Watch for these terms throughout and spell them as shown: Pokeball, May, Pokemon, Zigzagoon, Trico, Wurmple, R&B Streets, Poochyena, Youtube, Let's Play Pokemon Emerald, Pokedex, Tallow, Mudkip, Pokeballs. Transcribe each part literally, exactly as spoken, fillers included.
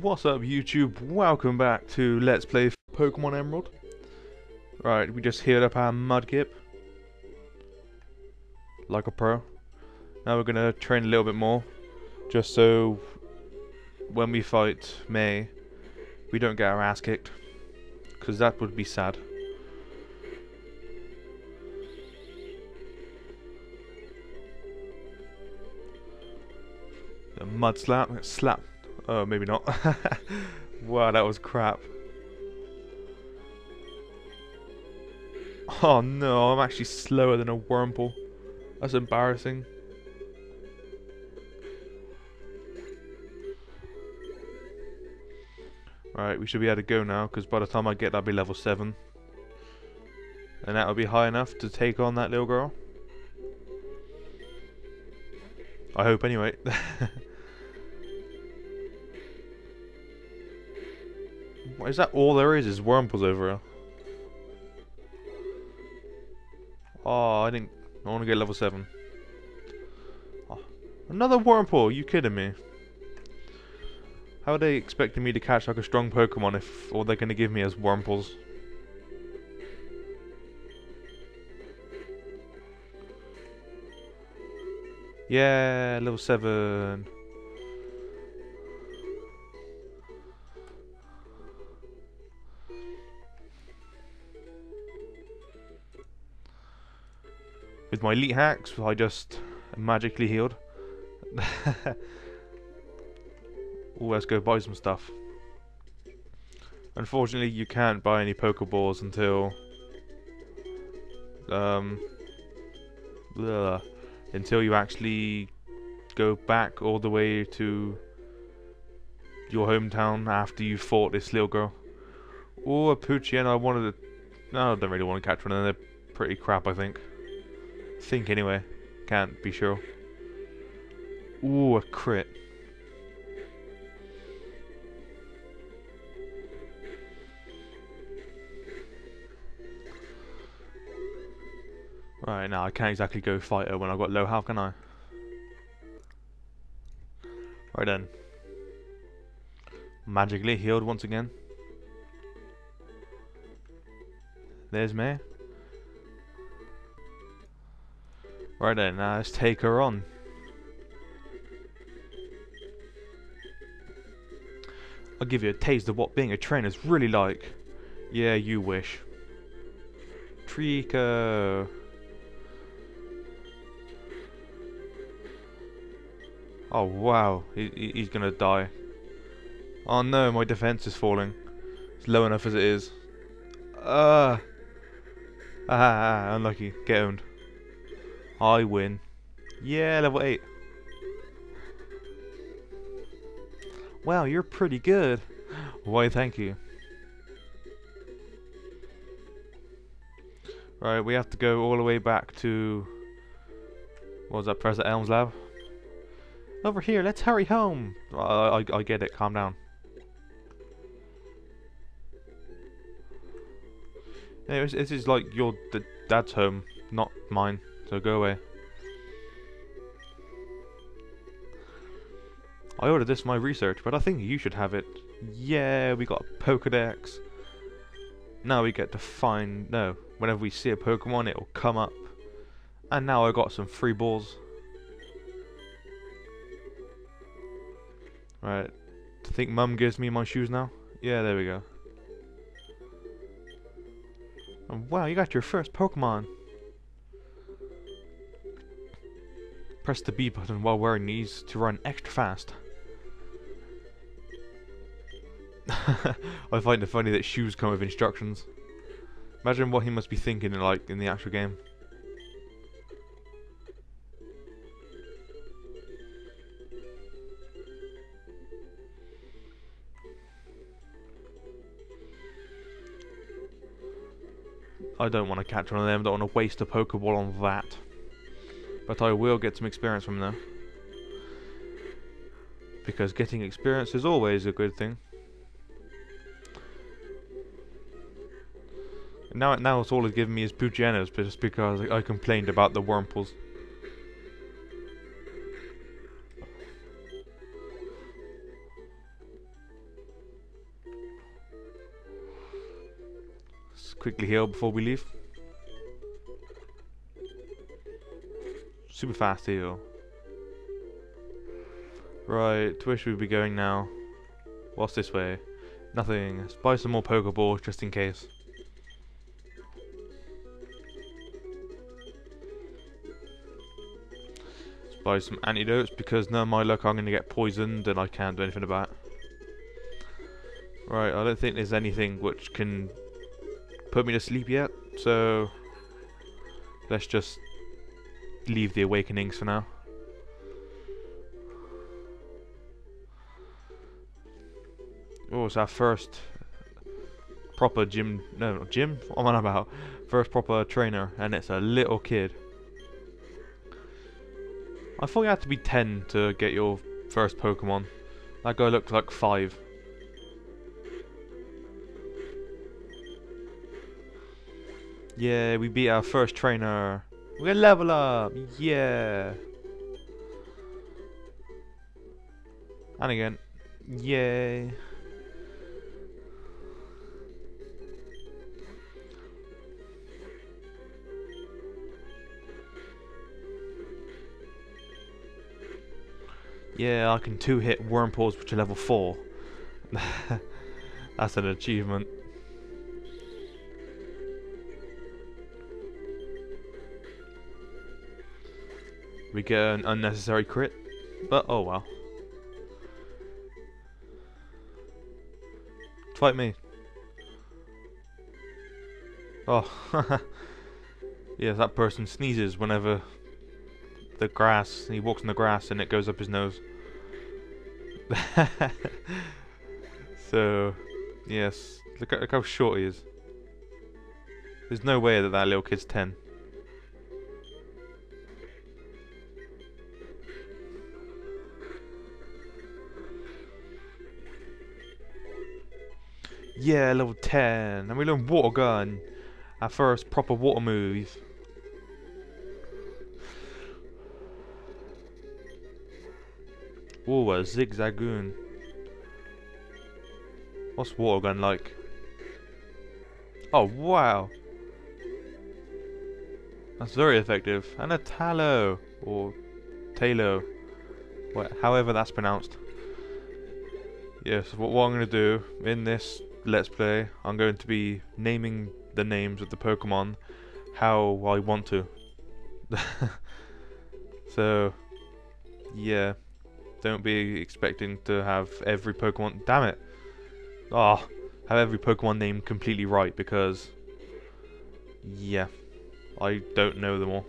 What's up, YouTube? Welcome back to Let's Play Pokemon Emerald. Right, we just healed up our Mudkip. Like a pro. Now we're going to train a little bit more. Just so when we fight May, we don't get our ass kicked. Because that would be sad. A mud slap. Slap. Oh, maybe not. Wow, that was crap. Oh no, I'm actually slower than a Wurmple. That's embarrassing. Right, we should be able to go now, because by the time I get that'll be level seven. And that'll be high enough to take on that little girl. I hope anyway. Is that all there is? Is Wurmples over here? Oh, I didn't. I want to get level seven. Oh, another Wurmple? You kidding me? How are they expecting me to catch like a strong Pokemon if all they're going to give me is Wurmples? Yeah, level seven. With my elite hacks, I just magically healed. Ooh, let's go buy some stuff. Unfortunately, you can't buy any Pokeballs until um, blah, until you actually go back all the way to your hometown after you fought this little girl. Ooh, a Poochyena. I wanted to. No, I don't really want to catch one, and they're pretty crap, I think. Think anyway, can't be sure. Ooh, a crit. Right, now I can't exactly go fight her when I've got low health, can I? Right then. Magically healed once again. There's May. Right then, now let's take her on. I'll give you a taste of what being a trainer's really like. Yeah, you wish. Trico. Oh wow, he, he's gonna die. Oh no, my defense is falling. It's low enough as it is. Ah. Ah, ah, ah, unlucky. Get owned. I win. Yeah, level eight. Wow, you're pretty good. Why, thank you. Right, we have to go all the way back to... What was that, Professor Elm's lab? Over here, let's hurry home. I, I, I get it, calm down. Anyways, this is like your d dad's home, not mine. So go away. I ordered this for my research, but I think you should have it. Yeah, we got a Pokedex. Now we get to find... No, whenever we see a Pokemon, it'll come up. And now I got some free balls. Right. I think Mum gives me my shoes now. Yeah, there we go. Oh, wow, you got your first Pokemon. Press the B button while wearing these to run extra fast. I find it funny that shoes come with instructions. Imagine what he must be thinking in, like in the actual game. I don't want to catch one of them, don't want to waste a Pokeball on that. But I will get some experience from them. Because getting experience is always a good thing. And now, now it's all it's given me is Pookyenas, just because I complained about the Wurmples. quickly heal before we leave. Super fast heal. Right, to where should we be going now? What's this way? Nothing. Let's buy some more Pokeballs just in case. Let's buy some antidotes because none of my luck I'm going to get poisoned and I can't do anything about it. Right, I don't think there's anything which can put me to sleep yet, so let's just leave the awakenings for now. Oh, it's our first proper gym, no, not gym, what am I on about? First proper trainer, and it's a little kid. I thought you had to be ten to get your first Pokemon. That guy looked like five. Yeah, we beat our first trainer. We're gonna level up, yeah. And again, yay. Yeah, I can two-hit Wurmples, which are level four. That's an achievement. We get an unnecessary crit, but oh well. Fight me. Oh, yeah, that person sneezes whenever the grass, he walks in the grass and it goes up his nose. So, yes, look, look how short he is. There's no way that that little kid's ten. Yeah, level ten, and we learned Water Gun, our first proper water move. Whoa, a Zigzagoon. What's Water Gun like? Oh, wow. That's very effective. And a Tallow, or Tallow, however that's pronounced. Yes, what, what I'm going to do in this Let's Play, I'm going to be naming the names of the Pokemon how I want to. So, yeah. Don't be expecting to have every Pokemon... Damn it! Ah, oh, have every Pokemon name completely right, because... yeah. I don't know them all.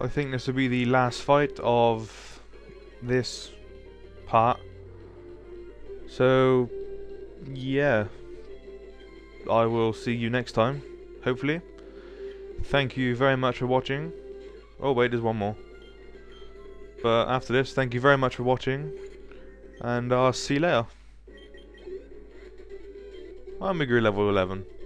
I think this will be the last fight of this part. So, yeah. I will see you next time, hopefully. Thank you very much for watching. Oh, wait, there's one more. But after this, thank you very much for watching. And I'll see you later. I'm a grew level eleven.